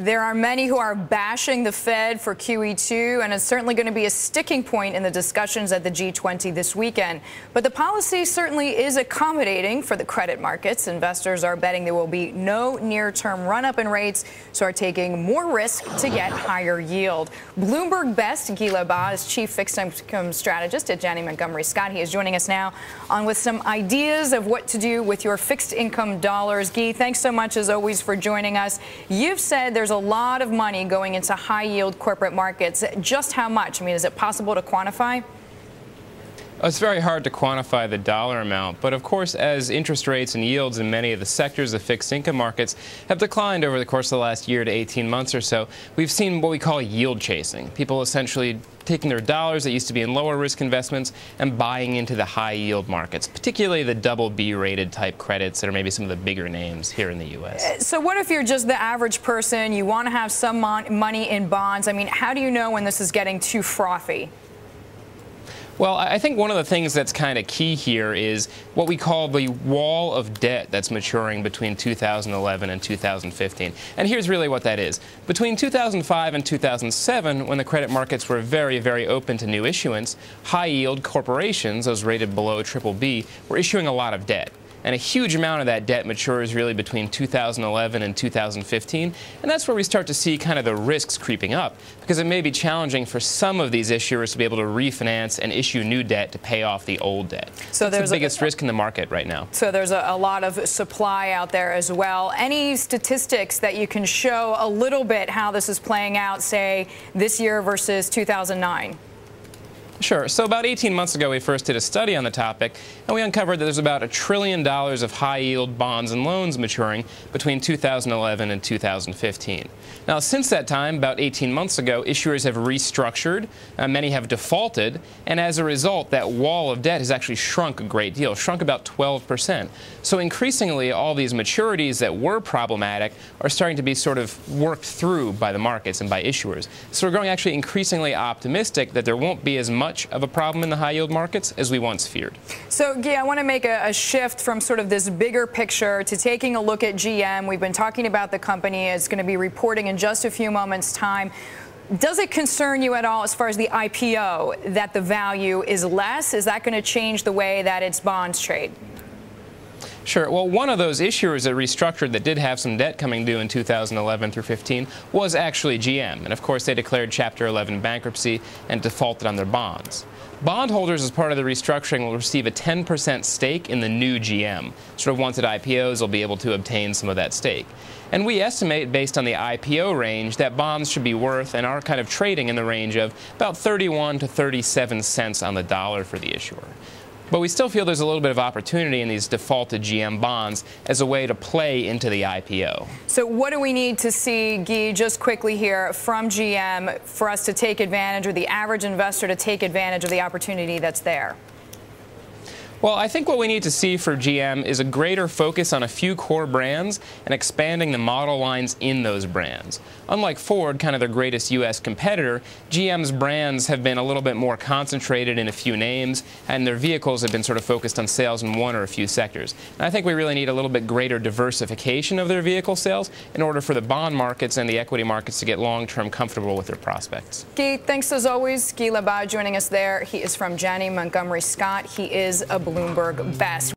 There are many who are bashing the Fed for QE2, and it's certainly going to be a sticking point in the discussions at the G20 this weekend. But the policy certainly is accommodating for the credit markets. Investors are betting there will be no near-term run-up in rates, so are taking more risk to get higher yield. Bloomberg Best, Guy LeBas, Chief Fixed Income Strategist at Janney Montgomery Scott. He is joining us now on with some ideas of what to do with your fixed income dollars. Guy, thanks so much, as always, for joining us. You've said there's a lot of money going into high-yield corporate markets. Just how much? I mean, is it possible to quantify? It's very hard to quantify the dollar amount, but of course, as interest rates and yields in many of the sectors of fixed income markets have declined over the course of the last year to 18 months or so, we've seen what we call yield chasing. People essentially taking their dollars that used to be in lower risk investments and buying into the high yield markets, particularly the BB rated type credits that are maybe some of the bigger names here in the U.S. So what if you're just the average person, you want to have some money in bonds? I mean, how do you know when this is getting too frothy? Well, I think one of the things that's kind of key here is what we call the wall of debt that's maturing between 2011 and 2015. And here's really what that is. Between 2005 and 2007, when the credit markets were very, very open to new issuance, high-yield corporations, those rated below BBB, were issuing a lot of debt. And a huge amount of that debt matures really between 2011 and 2015. And that's where we start to see kind of the risks creeping up, because it may be challenging for some of these issuers to be able to refinance and issue new debt to pay off the old debt. So that's the biggest risk in the market right now. So there's a lot of supply out there as well. Any statistics that you can show a little bit how this is playing out, say, this year versus 2009? Sure. So about 18 months ago, we first did a study on the topic, and we uncovered that there's about $1 trillion of high-yield bonds and loans maturing between 2011 and 2015. Now, since that time, about 18 months ago, issuers have restructured, many have defaulted, and as a result, that wall of debt has actually shrunk a great deal, shrunk about 12%. So increasingly, all these maturities that were problematic are starting to be sort of worked through by the markets and by issuers. So we're growing actually increasingly optimistic that there won't be as much of a problem in the high-yield markets as we once feared. So, Guy, I want to make a shift from sort of this bigger picture to taking a look at GM. We've been talking about the company. It's going to be reporting in just a few moments' time. Does it concern you at all as far as the IPO that the value is less? Is that going to change the way that its bonds trade? Sure. Well, one of those issuers that restructured that did have some debt coming due in 2011 through 15 was actually GM. And, of course, they declared Chapter 11 bankruptcy and defaulted on their bonds. Bondholders, as part of the restructuring, will receive a 10% stake in the new GM. Sort of once it IPOs, will be able to obtain some of that stake. And we estimate, based on the IPO range, that bonds should be worth and are kind of trading in the range of about 31 to 37 cents on the dollar for the issuer. But we still feel there's a little bit of opportunity in these defaulted GM bonds as a way to play into the IPO. So what do we need to see, Guy, just quickly here, from GM for us to take advantage, or the average investor to take advantage of the opportunity that's there? Well, I think what we need to see for GM is a greater focus on a few core brands and expanding the model lines in those brands. Unlike Ford, kind of their greatest U.S. competitor, GM's brands have been a little bit more concentrated in a few names, and their vehicles have been sort of focused on sales in one or a few sectors. And I think we really need a little bit greater diversification of their vehicle sales in order for the bond markets and the equity markets to get long-term comfortable with their prospects. Guy, thanks as always. Guy LeBas joining us there. He is from Janney Montgomery Scott. He is a Bloomberg Best.